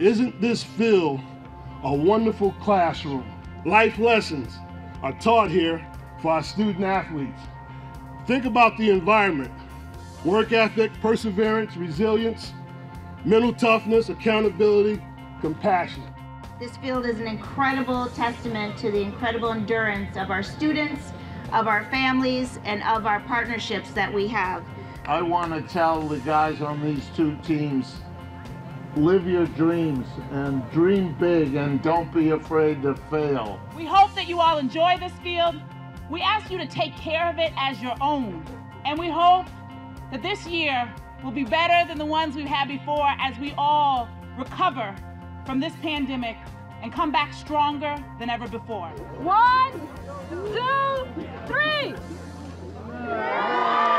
Isn't this field a wonderful classroom? Life lessons are taught here for our student athletes. Think about the environment: work ethic, perseverance, resilience, mental toughness, accountability, compassion. This field is an incredible testament to the incredible endurance of our students, of our families, and of our partnerships that we have. I want to tell the guys on these two teams, live your dreams and dream big and don't be afraid to fail. We hope that you all enjoy this field. We ask you to take care of it as your own. And we hope that this year will be better than the ones we've had before as we all recover from this pandemic and come back stronger than ever before. 1, 2, 3.